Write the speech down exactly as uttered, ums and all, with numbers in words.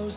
close